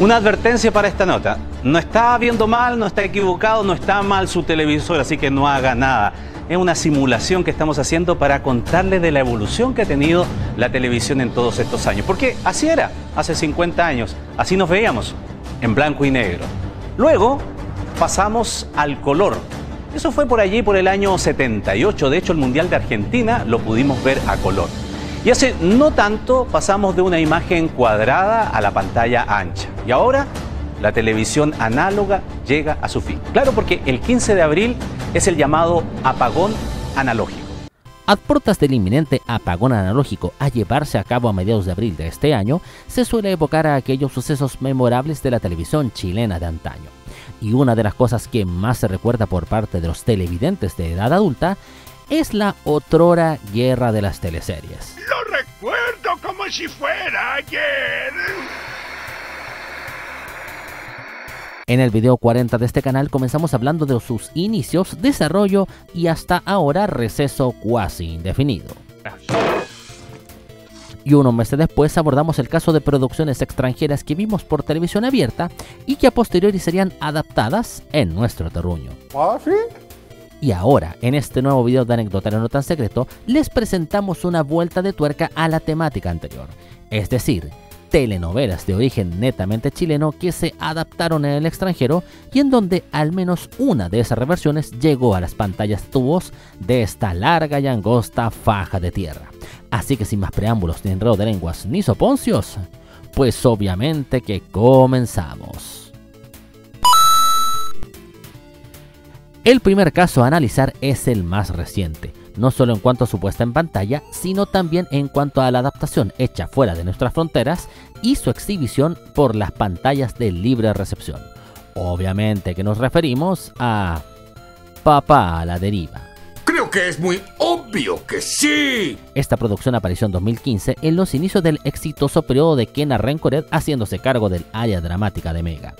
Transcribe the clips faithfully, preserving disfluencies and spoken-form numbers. Una advertencia para esta nota. No está viendo mal, no está equivocado, no está mal su televisor, así que no haga nada. Es una simulación que estamos haciendo para contarle de la evolución que ha tenido la televisión en todos estos años. Porque así era, hace cincuenta años. Así nos veíamos, en blanco y negro. Luego pasamos al color. Eso fue por allí, por el año setenta y ocho. De hecho, el Mundial de Argentina lo pudimos ver a color. Y hace no tanto pasamos de una imagen cuadrada a la pantalla ancha. Y ahora la televisión análoga llega a su fin. Claro, porque el quince de abril es el llamado apagón analógico. A puertas del inminente apagón analógico a llevarse a cabo a mediados de abril de este año, se suele evocar a aquellos sucesos memorables de la televisión chilena de antaño. Y una de las cosas que más se recuerda por parte de los televidentes de edad adulta es la otrora guerra de las teleseries. Lo recuerdo como si fuera ayer. En el video cuarenta de este canal comenzamos hablando de sus inicios, desarrollo y hasta ahora receso cuasi indefinido. Y unos meses después abordamos el caso de producciones extranjeras que vimos por televisión abierta y que a posteriori serían adaptadas en nuestro terruño. ¿Ah, sí? Y ahora, en este nuevo video de Anecdotario No Tan Secreto, les presentamos una vuelta de tuerca a la temática anterior, es decir, telenovelas de origen netamente chileno que se adaptaron en el extranjero y en donde al menos una de esas reversiones llegó a las pantallas tubos de esta larga y angosta faja de tierra. Así que sin más preámbulos, ni enredo de lenguas, ni soponcios, pues obviamente que comenzamos. El primer caso a analizar es el más reciente. No solo en cuanto a su puesta en pantalla, sino también en cuanto a la adaptación hecha fuera de nuestras fronteras y su exhibición por las pantallas de libre recepción. Obviamente que nos referimos a Papá a la Deriva. Creo que es muy obvio que sí. Esta producción apareció en dos mil quince en los inicios del exitoso periodo de Ken Arancoret haciéndose cargo del área dramática de Mega.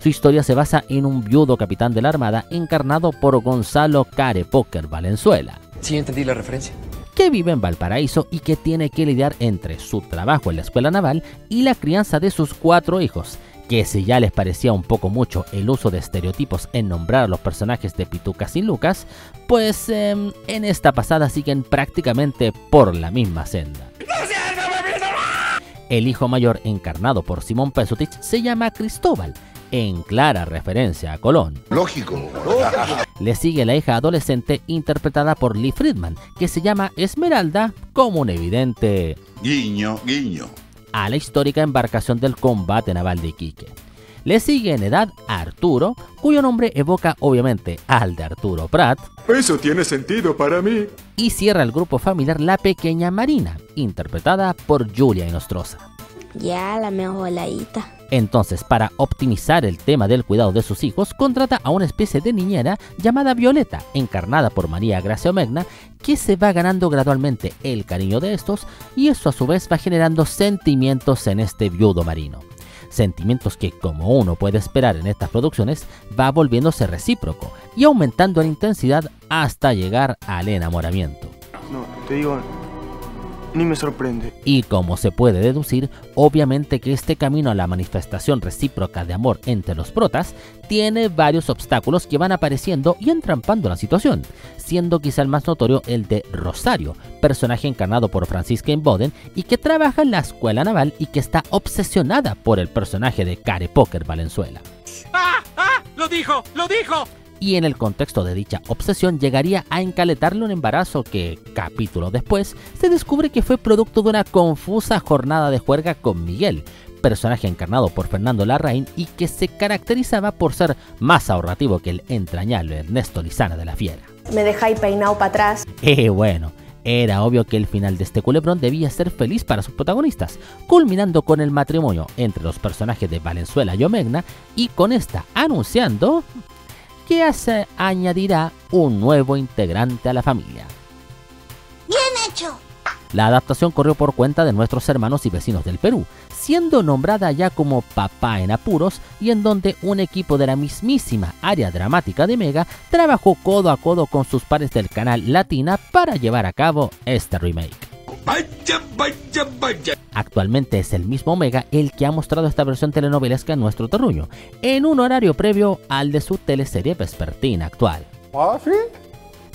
Su historia se basa en un viudo capitán de la Armada encarnado por Gonzalo Carepoker Valenzuela. Sí, entendí la referencia. Que vive en Valparaíso y que tiene que lidiar entre su trabajo en la escuela naval y la crianza de sus cuatro hijos, que si ya les parecía un poco mucho el uso de estereotipos en nombrar a los personajes de Pituca sin Lucas, pues eh, en esta pasada siguen prácticamente por la misma senda. El hijo mayor, encarnado por Simón Pesutich, se llama Cristóbal, en clara referencia a Colón. Lógico. Le sigue la hija adolescente interpretada por Lee Friedman, que se llama Esmeralda, como un evidente guiño, guiño a la histórica embarcación del combate naval de Iquique. Le sigue en edad Arturo, cuyo nombre evoca obviamente al de Arturo Prat. Eso tiene sentido para mí. Y cierra el grupo familiar la pequeña Marina, interpretada por Julia Inostrosa. Ya, la mejor laíta. Entonces, para optimizar el tema del cuidado de sus hijos, contrata a una especie de niñera llamada Violeta, encarnada por María Gracia Omegna, que se va ganando gradualmente el cariño de estos, y eso a su vez va generando sentimientos en este viudo marino. Sentimientos que, como uno puede esperar en estas producciones, va volviéndose recíproco y aumentando la intensidad hasta llegar al enamoramiento. No, te digo... ni me sorprende. Y como se puede deducir, obviamente que este camino a la manifestación recíproca de amor entre los protas tiene varios obstáculos que van apareciendo y entrampando la situación, siendo quizá el más notorio el de Rosario, personaje encarnado por Francisca Inboden y que trabaja en la escuela naval y que está obsesionada por el personaje de Carepoker Valenzuela. ¡Ah! ¡Ah! ¡Lo dijo! ¡Lo dijo! Y en el contexto de dicha obsesión llegaría a encaletarle un embarazo que, capítulo después, se descubre que fue producto de una confusa jornada de juerga con Miguel, personaje encarnado por Fernando Larraín y que se caracterizaba por ser más ahorrativo que el entrañable Ernesto Lizana de La Fiera. Me dejáis peinado para atrás. Eh, bueno, era obvio que el final de este culebrón debía ser feliz para sus protagonistas, culminando con el matrimonio entre los personajes de Valenzuela y Omegna y con esta anunciando... que se añadirá un nuevo integrante a la familia. ¡Bien hecho! La adaptación corrió por cuenta de nuestros hermanos y vecinos del Perú, siendo nombrada ya como Papá en Apuros y en donde un equipo de la mismísima área dramática de Mega trabajó codo a codo con sus pares del canal Latina para llevar a cabo este remake. vaya, vaya, vaya. Actualmente es el mismo Omega el que ha mostrado esta versión telenovelesca en nuestro terruño, en un horario previo al de su teleserie vespertina actual. ¿Ah, sí?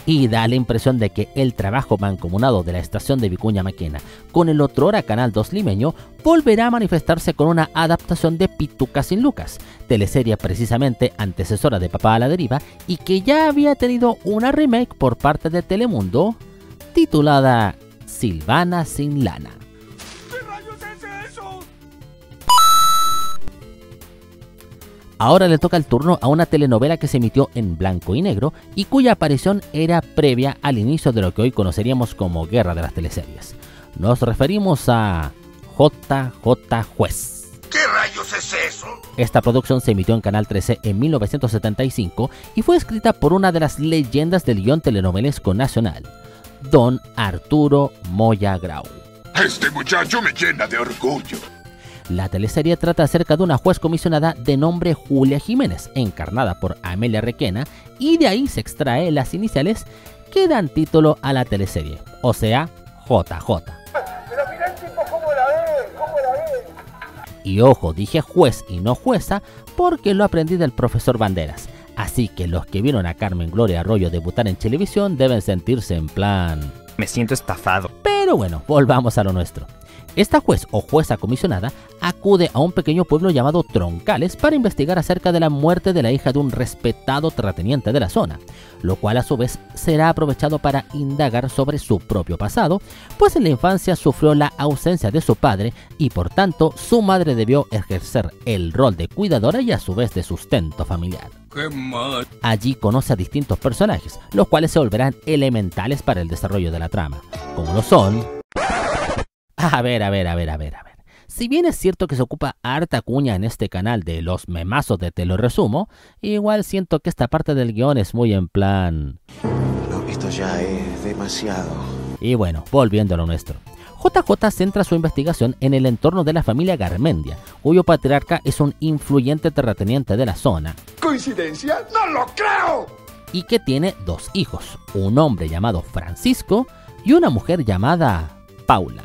Y da la impresión de que el trabajo mancomunado de la estación de Vicuña Maquena con el otrora Canal dos limeño volverá a manifestarse con una adaptación de Pituca sin Lucas, teleserie precisamente antecesora de Papá a la Deriva y que ya había tenido una remake por parte de Telemundo titulada Silvana Sin Lana. Ahora le toca el turno a una telenovela que se emitió en blanco y negro y cuya aparición era previa al inicio de lo que hoy conoceríamos como Guerra de las Teleseries. Nos referimos a J J. Juez. ¿Qué rayos es eso? Esta producción se emitió en Canal trece en mil novecientos setenta y cinco y fue escrita por una de las leyendas del guión telenovelesco nacional, don Arturo Moya Grau. Este muchacho me llena de orgullo. La teleserie trata acerca de una juez comisionada de nombre Julia Jiménez, encarnada por Amelia Requena, y de ahí se extrae las iniciales que dan título a la teleserie, o sea, J J. Pero mirá el tipo cómo la ve, cómo la ve. Y ojo, dije juez y no jueza porque lo aprendí del profesor Banderas, así que los que vieron a Carmen Gloria Arroyo debutar en televisión deben sentirse en plan... me siento estafado. Pero bueno, volvamos a lo nuestro. Esta juez o jueza comisionada acude a un pequeño pueblo llamado Troncales para investigar acerca de la muerte de la hija de un respetado terrateniente de la zona, lo cual a su vez será aprovechado para indagar sobre su propio pasado, pues en la infancia sufrió la ausencia de su padre y por tanto su madre debió ejercer el rol de cuidadora y a su vez de sustento familiar. Allí conoce a distintos personajes, los cuales se volverán elementales para el desarrollo de la trama, como lo son... A ver, a ver, a ver, a ver, a ver. Si bien es cierto que se ocupa harta cuña en este canal de los memazos de Te lo resumo, igual siento que esta parte del guión es muy en plan... no, esto ya es demasiado. Y bueno, volviendo a lo nuestro. J J centra su investigación en el entorno de la familia Garmendia, cuyo patriarca es un influyente terrateniente de la zona. ¿Coincidencia? ¡No lo creo! Y que tiene dos hijos, un hombre llamado Francisco y una mujer llamada Paula.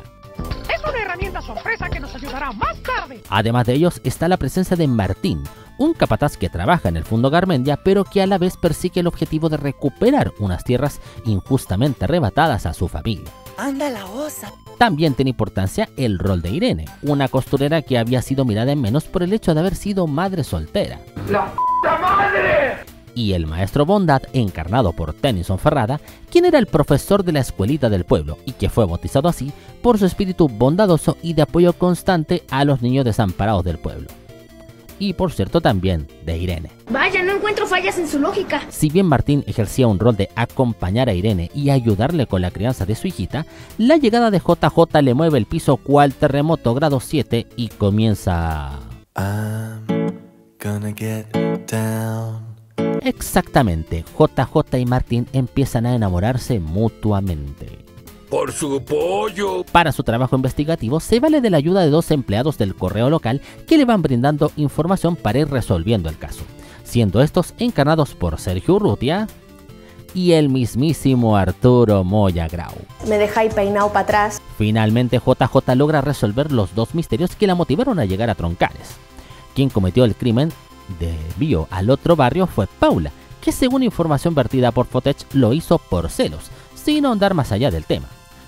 Sorpresa que nos ayudará más tarde. Además de ellos está la presencia de Martín, un capataz que trabaja en el Fundo Garmendia pero que a la vez persigue el objetivo de recuperar unas tierras injustamente arrebatadas a su familia. Anda la osa. También tiene importancia el rol de Irene, una costurera que había sido mirada en menos por el hecho de haber sido madre soltera. ¡La puta madre! Y el maestro Bondad, encarnado por Tennyson Ferrada, quien era el profesor de la escuelita del pueblo y que fue bautizado así por su espíritu bondadoso y de apoyo constante a los niños desamparados del pueblo. Y por cierto también de Irene. Vaya, no encuentro fallas en su lógica. Si bien Martín ejercía un rol de acompañar a Irene y ayudarle con la crianza de su hijita, la llegada de J J le mueve el piso cual terremoto grado siete y comienza... I'm gonna get down. Exactamente, J J y Martín empiezan a enamorarse mutuamente. ¡Por su pollo! Para su trabajo investigativo se vale de la ayuda de dos empleados del correo local que le van brindando información para ir resolviendo el caso, siendo estos encarnados por Sergio Urrutia y el mismísimo Arturo Moya Grau. Me dejáis peinado para atrás. Finalmente J J logra resolver los dos misterios que la motivaron a llegar a Troncales. Quien cometió el crimen debió al otro barrio fue Paula, que según información vertida por Fotech lo hizo por celos, sin ahondar más allá del tema.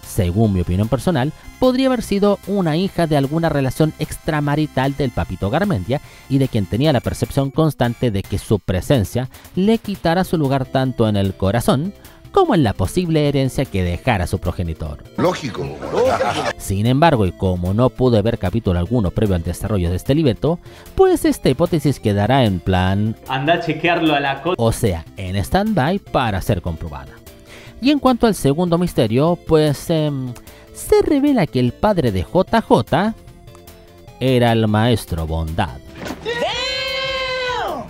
Según mi opinión personal, podría haber sido una hija de alguna relación extramarital del papito Garmendia y de quien tenía la percepción constante de que su presencia le quitara su lugar tanto en el corazón como en la posible herencia que dejara su progenitor. Lógico. Sin embargo, y como no pude ver capítulo alguno previo al desarrollo de este libreto, pues esta hipótesis quedará en plan... anda a chequearlo a la co... o sea, en stand-by para ser comprobada. Y en cuanto al segundo misterio, pues... Eh, se revela que el padre de J J era el maestro Bondad. ¡Damn!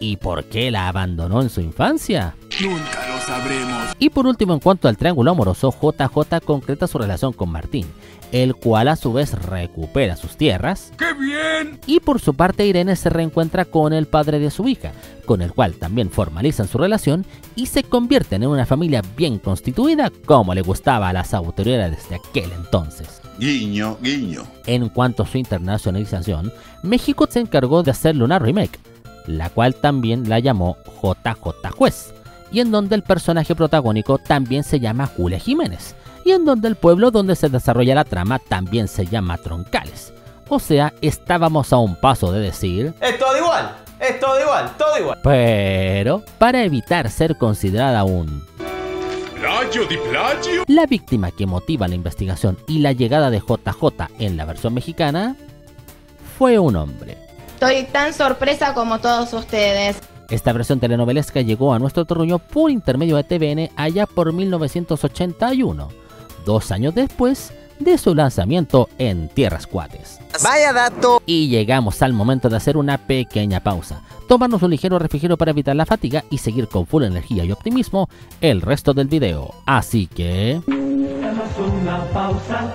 ¿Y por qué la abandonó en su infancia? Nunca lo sabremos. Y por último, en cuanto al triángulo amoroso, J J concreta su relación con Martín, el cual a su vez recupera sus tierras. ¡Qué bien! Y por su parte Irene se reencuentra con el padre de su hija, con el cual también formalizan su relación y se convierten en una familia bien constituida, como le gustaba a las autoridades de aquel entonces. Guiño, guiño. En cuanto a su internacionalización, México se encargó de hacerle una remake, la cual también la llamó J J Juez, y en donde el personaje protagónico también se llama Julia Jiménez, y en donde el pueblo donde se desarrolla la trama también se llama Troncales. O sea, estábamos a un paso de decir... ¡Es todo igual! ¡Es todo igual! ¡Todo igual! Pero, para evitar ser considerada un... plagio de plagio, la víctima que motiva la investigación y la llegada de J J en la versión mexicana fue un hombre. Estoy tan sorpresa como todos ustedes. Esta versión telenovelesca llegó a nuestro terruño por intermedio de T V N allá por mil novecientos ochenta y uno, dos años después de su lanzamiento en tierras cuates. ¡Vaya dato! Y llegamos al momento de hacer una pequeña pausa, tomarnos un ligero refrigerio para evitar la fatiga y seguir con full energía y optimismo el resto del video. Así que... una pausa.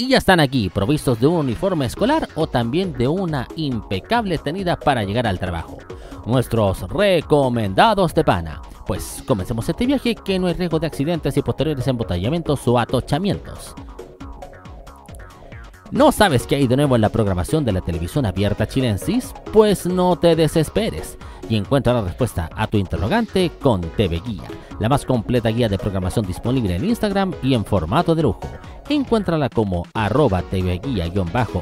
Y ya están aquí, provistos de un uniforme escolar o también de una impecable tenida para llegar al trabajo. Nuestros recomendados de pana. Pues comencemos este viaje que no hay riesgo de accidentes y posteriores embotellamientos o atochamientos. ¿No sabes qué hay de nuevo en la programación de la televisión abierta chilensis? Pues no te desesperes y encuentra la respuesta a tu interrogante con T V Guía, la más completa guía de programación disponible en Instagram y en formato de lujo. Encuéntrala como arroba tv guía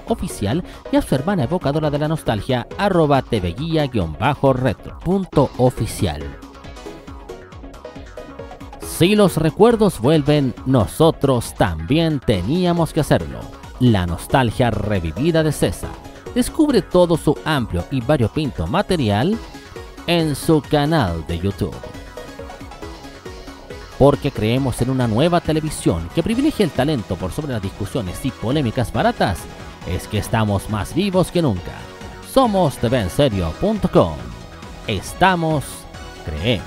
oficial y a su hermana evocadora de la nostalgia arroba tv guía retro punto oficial. Si los recuerdos vuelven, nosotros también teníamos que hacerlo. La nostalgia revivida de César. Descubre todo su amplio y variopinto material en su canal de YouTube. Porque creemos en una nueva televisión que privilegie el talento por sobre las discusiones y polémicas baratas, es que estamos más vivos que nunca. Somos T V en serio punto com. Estamos, creemos.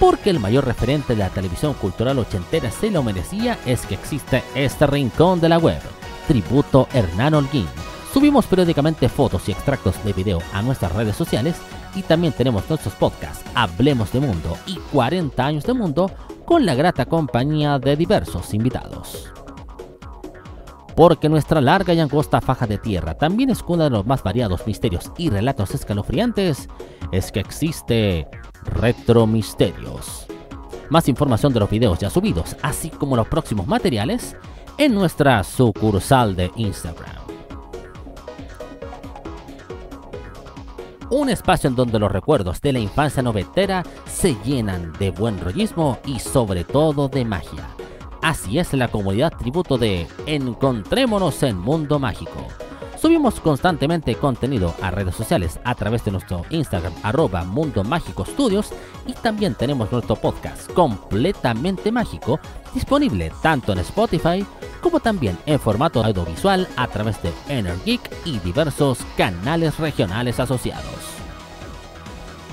Porque el mayor referente de la televisión cultural ochentera se lo merecía, es que existe este rincón de la web, Tributo Hernán Olguín. Subimos periódicamente fotos y extractos de video a nuestras redes sociales y también tenemos nuestros podcasts Hablemos de Mundo y cuarenta Años de Mundo con la grata compañía de diversos invitados. Porque nuestra larga y angosta faja de tierra también es cuna de los más variados misterios y relatos escalofriantes, es que existe Retromisterios. Más información de los videos ya subidos, así como los próximos materiales, en nuestra sucursal de Instagram. Un espacio en donde los recuerdos de la infancia noventera se llenan de buen rollismo y sobre todo de magia. Así es la comunidad tributo de Encontrémonos en Mundo Mágico. Subimos constantemente contenido a redes sociales a través de nuestro Instagram arroba Mundo Mágico Studios y también tenemos nuestro podcast completamente mágico disponible tanto en Spotify como también en formato audiovisual a través de Energeek y diversos canales regionales asociados.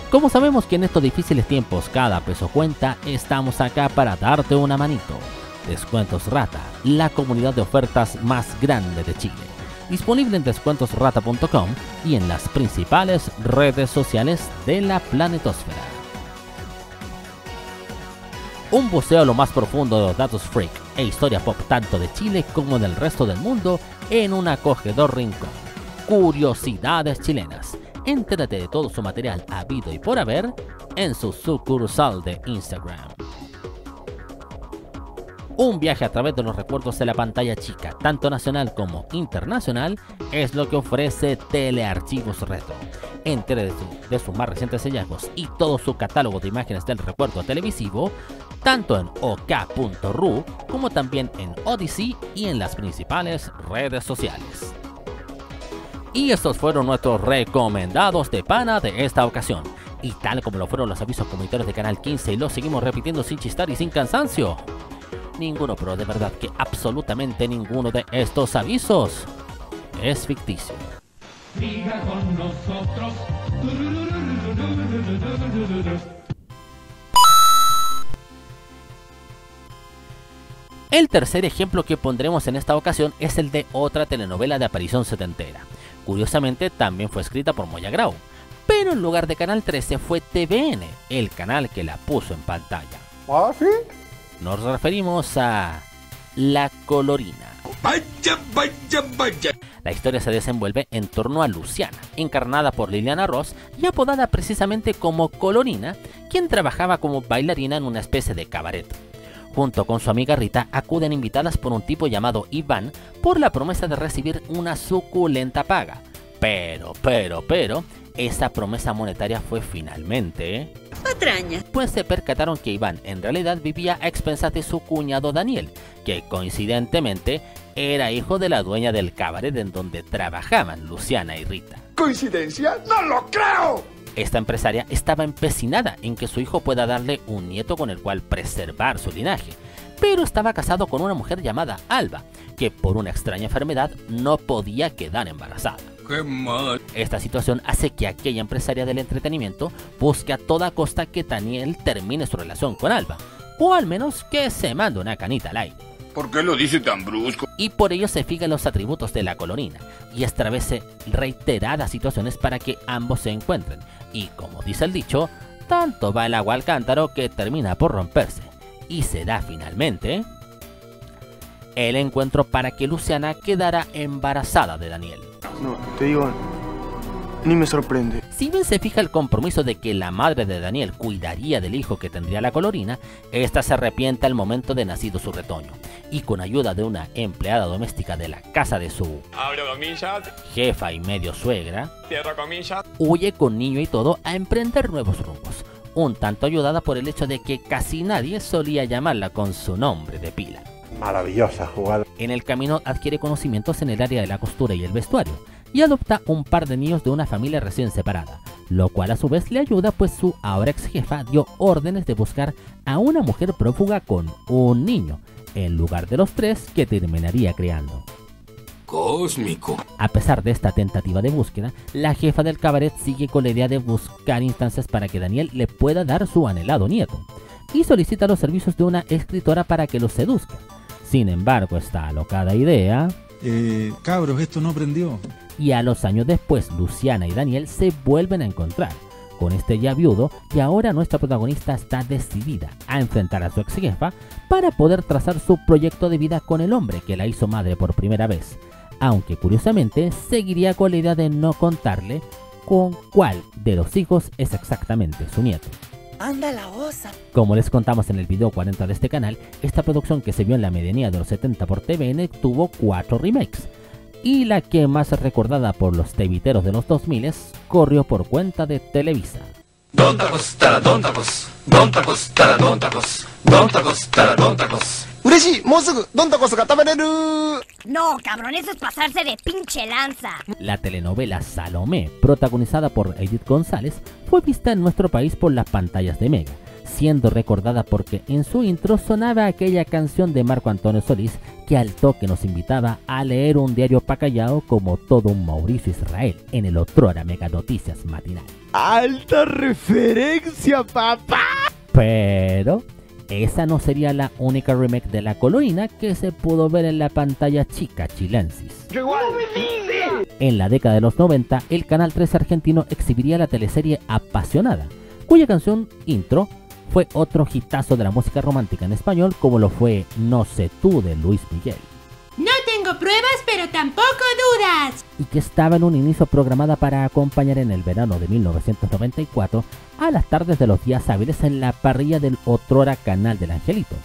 Como sabemos que en estos difíciles tiempos cada peso cuenta, estamos acá para darte una manito. Descuentos Rata, la comunidad de ofertas más grande de Chile. Disponible en descuentos rata punto com y en las principales redes sociales de la planetosfera. Un buceo a lo más profundo de los datos freak e historia pop tanto de Chile como del resto del mundo en un acogedor rincón. Curiosidades chilenas. Entérate de todo su material habido y por haber en su sucursal de Instagram. Un viaje a través de los recuerdos de la pantalla chica, tanto nacional como internacional, es lo que ofrece Telearchivos Retro. Entre de, su, de sus más recientes hallazgos y todo su catálogo de imágenes del recuerdo televisivo, tanto en o k punto r u como también en Odyssey y en las principales redes sociales. Y estos fueron nuestros recomendados de pana de esta ocasión. Y tal como lo fueron los avisos comunitarios de Canal quince y los seguimos repitiendo sin chistar y sin cansancio. Ninguno, pero de verdad que absolutamente ninguno de estos avisos es ficticio. siga con nosotros. El tercer ejemplo que pondremos en esta ocasión es el de otra telenovela de aparición setentera. Curiosamente, también fue escrita por Moya Grau, pero en lugar de Canal trece fue T V N, el canal que la puso en pantalla. ¿Ah, sí? Nos referimos a La Colorina. Vaya, vaya, vaya. La historia se desenvuelve en torno a Luciana, encarnada por Liliana Ross y apodada precisamente como Colorina, quien trabajaba como bailarina en una especie de cabaret. Junto con su amiga Rita acuden invitadas por un tipo llamado Iván por la promesa de recibir una suculenta paga. Pero, pero, pero, esa promesa monetaria fue finalmente... patraña. Pues se percataron que Iván en realidad vivía a expensas de su cuñado Daniel, que coincidentemente era hijo de la dueña del cabaret en donde trabajaban Luciana y Rita. ¿Coincidencia? ¡No lo creo! Esta empresaria estaba empecinada en que su hijo pueda darle un nieto con el cual preservar su linaje, pero estaba casado con una mujer llamada Alba, que por una extraña enfermedad no podía quedar embarazada. ¡Qué mal! Esta situación hace que aquella empresaria del entretenimiento busque a toda costa que Daniel termine su relación con Alba, o al menos que se mande una canita al aire. ¿Por qué lo dice tan brusco? Y por ello se fijan los atributos de la colorina y establece reiteradas situaciones para que ambos se encuentren. Y como dice el dicho, tanto va el agua al cántaro que termina por romperse. Y será finalmente el encuentro para que Luciana quedara embarazada de Daniel. No, te digo, ni me sorprende. Si bien se fija el compromiso de que la madre de Daniel cuidaría del hijo que tendría la colorina, esta se arrepiente al momento de nacido su retoño, y con ayuda de una empleada doméstica de la casa de su abro comillas, jefa y medio suegra, cierro comillas, huye con niño y todo a emprender nuevos rumbos, un tanto ayudada por el hecho de que casi nadie solía llamarla con su nombre de pila. Maravillosa jugada. En el camino adquiere conocimientos en el área de la costura y el vestuario, y adopta un par de niños de una familia recién separada, lo cual a su vez le ayuda pues su ahora ex jefa dio órdenes de buscar a una mujer prófuga con un niño, en lugar de los tres que terminaría criando. Cósmico. A pesar de esta tentativa de búsqueda, la jefa del cabaret sigue con la idea de buscar instancias para que Daniel le pueda dar su anhelado nieto, y solicita los servicios de una escritora para que lo seduzca. Sin embargo, esta alocada idea... Eh, cabros, esto no prendió. Y a los años después, Luciana y Daniel se vuelven a encontrar, con este ya viudo, y ahora nuestra protagonista está decidida a enfrentar a su ex jefa para poder trazar su proyecto de vida con el hombre que la hizo madre por primera vez, aunque curiosamente seguiría con la idea de no contarle con cuál de los hijos es exactamente su nieto. ¡Anda la osa! Como les contamos en el video cuarenta de este canal, esta producción que se vio en la medianía de los setenta por T V N tuvo cuatro remakes, y la que más recordada por los teviteros de los dos mil corrió por cuenta de Televisa. Don tacos, tara, don tacos, don tacos, tara, don tacos, don tacos, tara, don tacos. ¡Ureshi! ¡Mosugu! ¡Don tacos ga tabareru! No, cabrón, eso es pasarse de pinche lanza. La telenovela Salomé, protagonizada por Edith González, fue vista en nuestro país por las pantallas de Mega, siendo recordada porque en su intro sonaba aquella canción de Marco Antonio Solís que al toque nos invitaba a leer un diario pacallao como todo un Mauricio Israel en el otrora Mega Noticias matinal. ¡Alta referencia, papá! Pero esa no sería la única remake de La Colorina que se pudo ver en la pantalla chica chilensis. ¡Yo igual! En la década de los noventa, el Canal trece argentino exhibiría la teleserie Apasionada, cuya canción intro fue otro hitazo de la música romántica en español, como lo fue No sé tú de Luis Miguel. No tengo pruebas, pero tampoco dudas. Y que estaba en un inicio programada para acompañar en el verano de mil novecientos noventa y cuatro a las tardes de los días hábiles en la parrilla del otrora Canal del Angelito.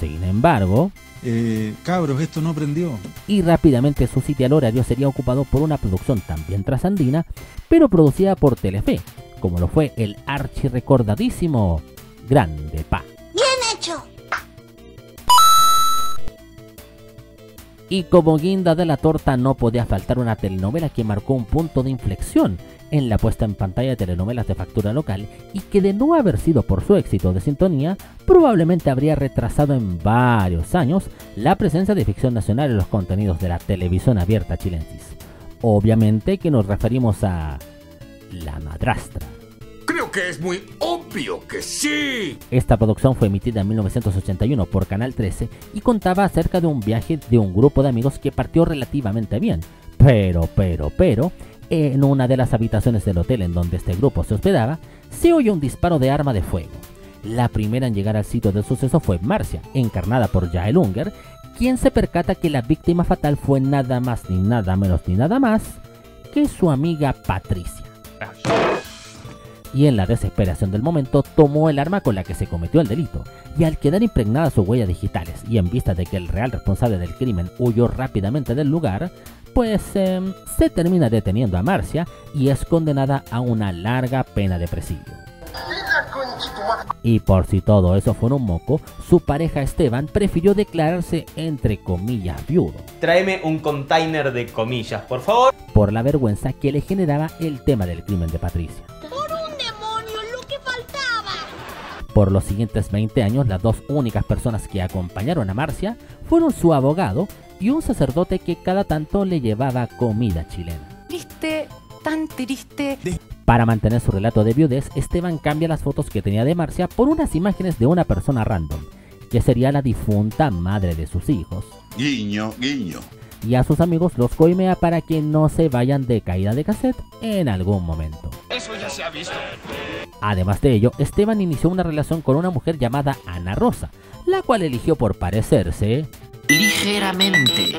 Sin embargo... Eh, cabros, esto no prendió. Y rápidamente su sitial horario sería ocupado por una producción también trasandina, pero producida por Telefe, como lo fue el archirrecordadísimo Grande Pa. ¡Bien hecho! Y como guinda de la torta no podía faltar una telenovela que marcó un punto de inflexión en la puesta en pantalla de telenovelas de factura local y que de no haber sido por su éxito de sintonía, probablemente habría retrasado en varios años la presencia de ficción nacional en los contenidos de la televisión abierta chilensis. Obviamente que nos referimos a La Madrastra. Creo que es muy obvio que sí. Esta producción fue emitida en mil novecientos ochenta y uno por Canal trece y contaba acerca de un viaje de un grupo de amigos que partió relativamente bien. Pero, pero, pero, en una de las habitaciones del hotel en donde este grupo se hospedaba, se oyó un disparo de arma de fuego. La primera en llegar al sitio del suceso fue Marcia, encarnada por Jael Unger, quien se percata que la víctima fatal fue nada más ni nada menos ni nada más que su amiga Patricia. Y en la desesperación del momento tomó el arma con la que se cometió el delito, y al quedar impregnadas sus huellas digitales y en vista de que el real responsable del crimen huyó rápidamente del lugar, pues eh, se termina deteniendo a Marcia y es condenada a una larga pena de presidio. Y por si todo eso fuera un moco, su pareja Esteban prefirió declararse entre comillas viudo. Tráeme un container de comillas, por favor. Por la vergüenza que le generaba el tema del crimen de Patricia. Por los siguientes veinte años, las dos únicas personas que acompañaron a Marcia fueron su abogado y un sacerdote que cada tanto le llevaba comida chilena. Triste, tan triste. Para mantener su relato de viudez, Esteban cambia las fotos que tenía de Marcia por unas imágenes de una persona random, que sería la difunta madre de sus hijos. Guiño, guiño. Y a sus amigos los coimea para que no se vayan de caída de cassette en algún momento. Eso ya se ha visto. Además de ello, Esteban inició una relación con una mujer llamada Ana Rosa, la cual eligió por parecerse ligeramente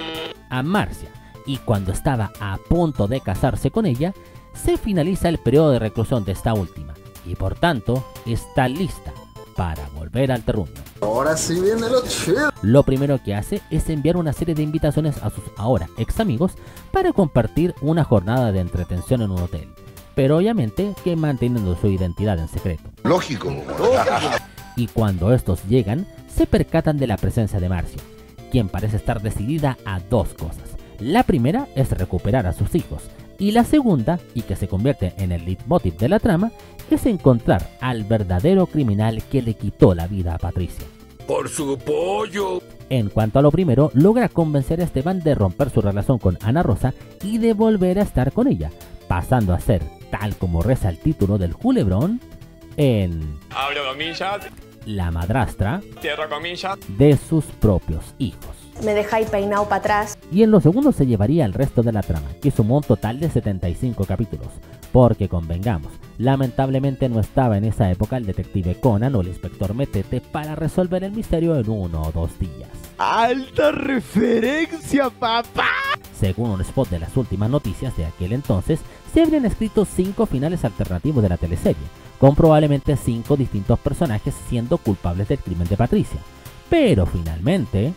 a Marcia, y cuando estaba a punto de casarse con ella, se finaliza el periodo de reclusión de esta última, y por tanto, está lista para volver al terruño. Ahora sí viene lo chido. Lo primero que hace es enviar una serie de invitaciones a sus ahora ex amigos para compartir una jornada de entretención en un hotel, pero obviamente que manteniendo su identidad en secreto. Lógico. Y cuando estos llegan, se percatan de la presencia de Marcia, quien parece estar decidida a dos cosas. La primera es recuperar a sus hijos, y la segunda, y que se convierte en el leitmotiv de la trama, es encontrar al verdadero criminal que le quitó la vida a Patricia. ¡Por su pollo! En cuanto a lo primero, logra convencer a Esteban de romper su relación con Ana Rosa y de volver a estar con ella, pasando a ser, tal como reza el título del culebrón, en... abro comillas. La madrastra, cierro comillas, de sus propios hijos. Me dejáis peinado para atrás. Y en los segundos se llevaría el resto de la trama, que sumó un total de setenta y cinco capítulos. Porque convengamos, lamentablemente no estaba en esa época el detective Conan o el inspector Metete para resolver el misterio en uno o dos días. ¡Alta referencia, papá! Según un spot de las últimas noticias de aquel entonces, se habrían escrito cinco finales alternativos de la teleserie, con probablemente cinco distintos personajes siendo culpables del crimen de Patricia. Pero finalmente...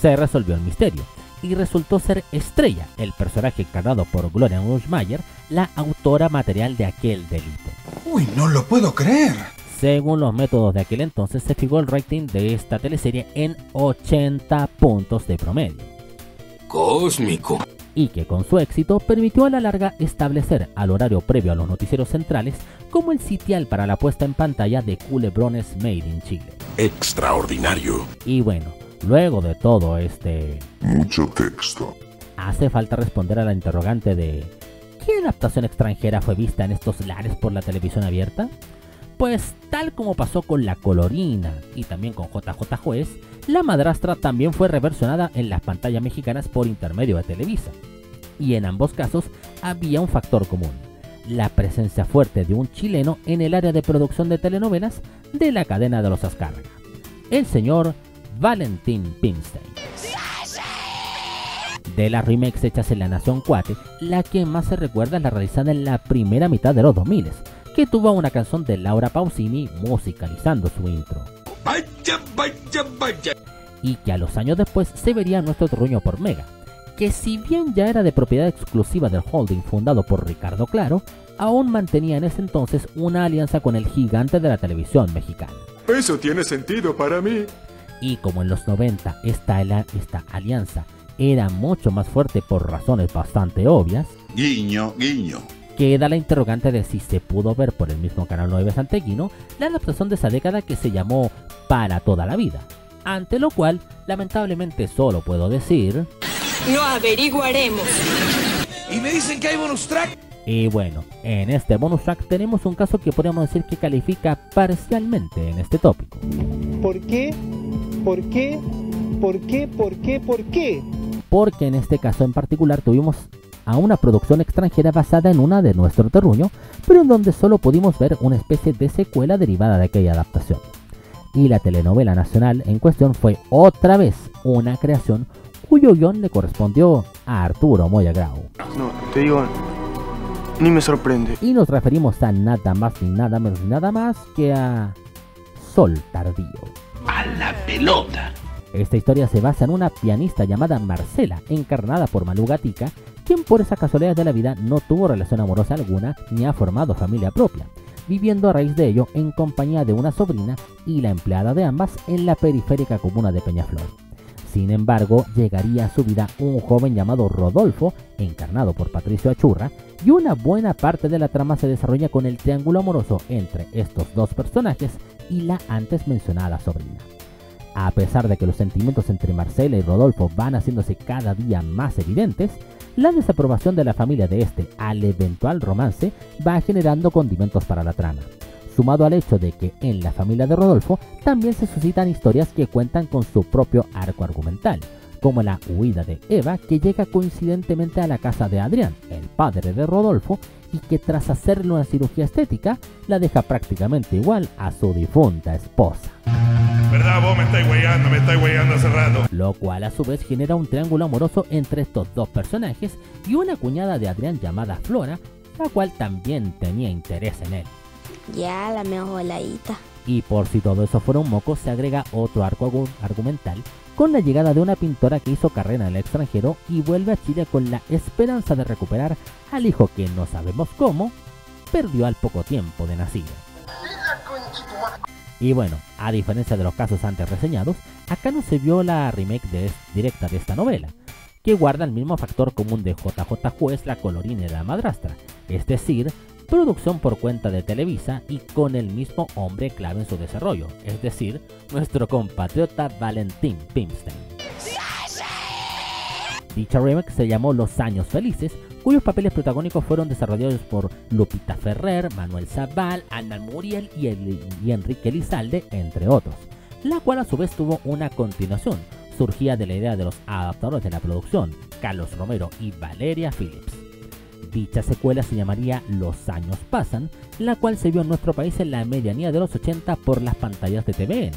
se resolvió el misterio, y resultó ser Estrella, el personaje encarnado por Gloria Nussmeier, la autora material de aquel delito. ¡Uy, no lo puedo creer! Según los métodos de aquel entonces, se fijó el rating de esta teleserie en ochenta puntos de promedio. ¡Cósmico! Y que con su éxito permitió a la larga establecer al horario previo a los noticieros centrales como el sitial para la puesta en pantalla de culebrones made in Chile. ¡Extraordinario! Y bueno... luego de todo este... mucho texto, hace falta responder a la interrogante de... ¿qué adaptación extranjera fue vista en estos lares por la televisión abierta? Pues tal como pasó con La Colorina y también con J J Juez, La Madrastra también fue reversionada en las pantallas mexicanas por intermedio de Televisa. Y en ambos casos había un factor común: la presencia fuerte de un chileno en el área de producción de telenovelas de la cadena de los Azcárraga. El señor... Valentín Pimstein. De las remakes hechas en la Nación Cuate, la que más se recuerda es la realizada en la primera mitad de los dos mil, que tuvo una canción de Laura Pausini musicalizando su intro. Vaya, vaya, vaya. Y que a los años después se vería Nuestro terruño por Mega, que si bien ya era de propiedad exclusiva del holding fundado por Ricardo Claro, aún mantenía en ese entonces una alianza con el gigante de la televisión mexicana. Eso tiene sentido para mí. Y como en los noventa esta, esta alianza era mucho más fuerte por razones bastante obvias, guiño, guiño, queda la interrogante de si se pudo ver por el mismo Canal nueve santiaguino la adaptación de esa década que se llamó Para toda la vida, ante lo cual lamentablemente solo puedo decir Lo averiguaremos. Y me dicen que hay bonus track. Y bueno, en este bonus track tenemos un caso que podríamos decir que califica parcialmente en este tópico. ¿Por qué? ¿Por qué? ¿Por qué? ¿Por qué? ¿Por qué? Porque en este caso en particular tuvimos a una producción extranjera basada en una de nuestro terruño, pero en donde solo pudimos ver una especie de secuela derivada de aquella adaptación. Y la telenovela nacional en cuestión fue otra vez una creación cuyo guión le correspondió a Arturo Moya Grau. No, te digo, ni me sorprende. Y nos referimos a nada más ni nada menos ni nada más que a Sol Tardío. A la pelota. Esta historia se basa en una pianista llamada Marcela, encarnada por Malú Gatica, quien por esa casualidad de la vida no tuvo relación amorosa alguna ni ha formado familia propia, viviendo a raíz de ello en compañía de una sobrina y la empleada de ambas en la periférica comuna de Peñaflor. Sin embargo, llegaría a su vida un joven llamado Rodolfo, encarnado por Patricio Achurra, y una buena parte de la trama se desarrolla con el triángulo amoroso entre estos dos personajes y la antes mencionada sobrina. A pesar de que los sentimientos entre Marcela y Rodolfo van haciéndose cada día más evidentes, la desaprobación de la familia de este al eventual romance va generando condimentos para la trama, sumado al hecho de que en la familia de Rodolfo también se suscitan historias que cuentan con su propio arco argumental, como la huida de Eva, que llega coincidentemente a la casa de Adrián, el padre de Rodolfo, y que tras hacerle una cirugía estética, la deja prácticamente igual a su difunta esposa. ¿Verdad? Vos me estáis hueando, me estáis hueando hace rato. Lo cual a su vez genera un triángulo amoroso entre estos dos personajes y una cuñada de Adrián llamada Flora, la cual también tenía interés en él. Ya, la mea voladita. Y por si todo eso fuera un moco, se agrega otro arco argumental con la llegada de una pintora que hizo carrera en el extranjero y vuelve a Chile con la esperanza de recuperar al hijo que no sabemos cómo perdió al poco tiempo de nacido. Y bueno, a diferencia de los casos antes reseñados, acá no se vio la remake de, directa de esta novela, que guarda el mismo factor común de J J. Juez, La Colorina y La Madrastra, es decir, producción por cuenta de Televisa y con el mismo hombre clave en su desarrollo, es decir, nuestro compatriota Valentín Pimstein. Dicha remake se llamó Los Años Felices, cuyos papeles protagónicos fueron desarrollados por Lupita Ferrer, Manuel Zabal, Ana Muriel y, el, y Enrique Elizalde, entre otros, la cual a su vez tuvo una continuación, surgida de la idea de los adaptadores de la producción, Carlos Romero y Valeria Phillips. Dicha secuela se llamaría Los Años Pasan, la cual se vio en nuestro país en la medianía de los ochenta por las pantallas de T V N,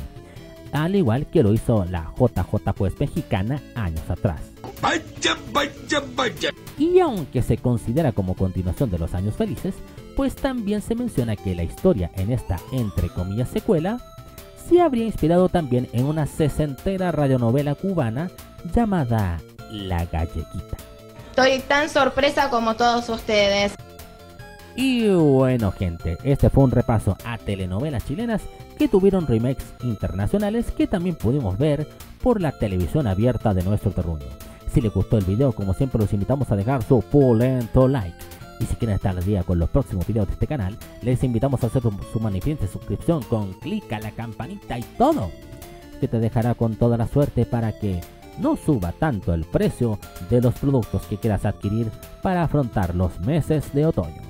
al igual que lo hizo la J J. Juez mexicana años atrás. Vaya, vaya, vaya. Y aunque se considera como continuación de Los Años Felices, pues también se menciona que la historia en esta entre comillas secuela se habría inspirado también en una sesentera radionovela cubana llamada La Galleguita. Estoy tan sorpresa como todos ustedes. Y bueno gente, este fue un repaso a telenovelas chilenas que tuvieron remakes internacionales que también pudimos ver por la televisión abierta de nuestro terruño. Si les gustó el video, como siempre los invitamos a dejar su pulento like. Y si quieren estar al día con los próximos videos de este canal, les invitamos a hacer su magnificente suscripción con clic a la campanita y todo, que te dejará con toda la suerte para que no suba tanto el precio de los productos que quieras adquirir para afrontar los meses de otoño.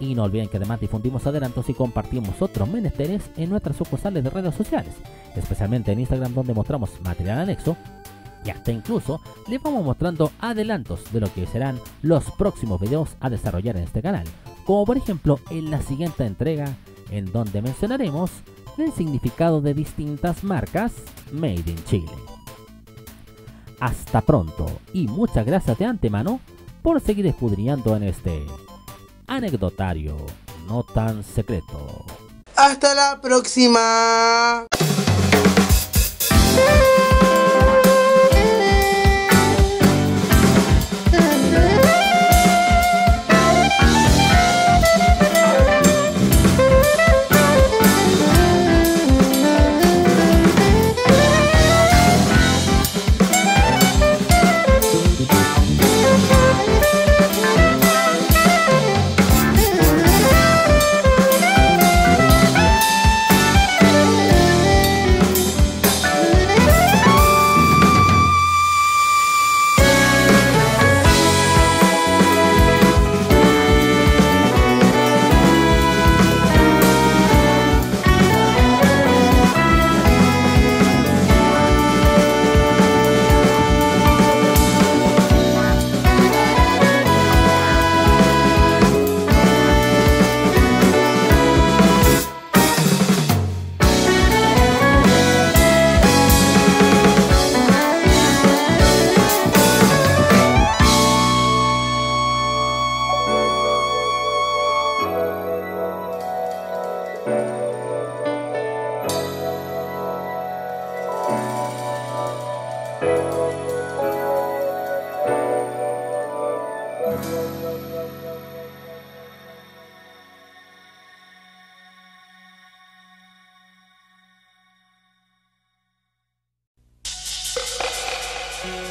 Y no olviden que además difundimos adelantos y compartimos otros menesteres en nuestras sucursales de redes sociales, especialmente en Instagram, donde mostramos material anexo y hasta incluso les vamos mostrando adelantos de lo que serán los próximos videos a desarrollar en este canal, como por ejemplo en la siguiente entrega, en donde mencionaremos el significado de distintas marcas Made in Chile. Hasta pronto y muchas gracias de antemano por seguir escudriñando en este anecdotario no tan secreto. ¡Hasta la próxima!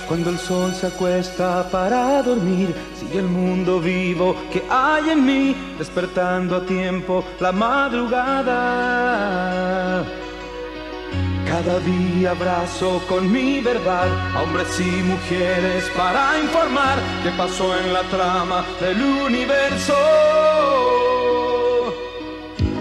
Cuando el sol se acuesta para dormir, sigue el mundo vivo que hay en mí, despertando a tiempo la madrugada. Cada día abrazo con mi verdad a hombres y mujeres para informar qué pasó en la trama del universo.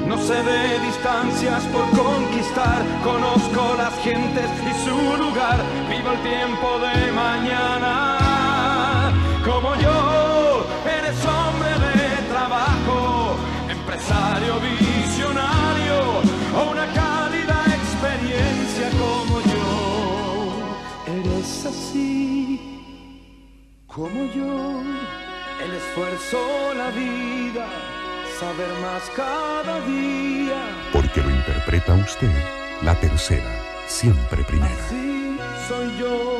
No sé de distancias por conquistar, conozco las gentes y su lugar, vivo el tiempo de mañana. Como yo, eres hombre de trabajo, empresario visionario, o una cálida experiencia como yo. Eres así, como yo, el esfuerzo, la vida. Saber más cada día. Porque lo interpreta usted, la tercera, siempre primera. Así soy yo.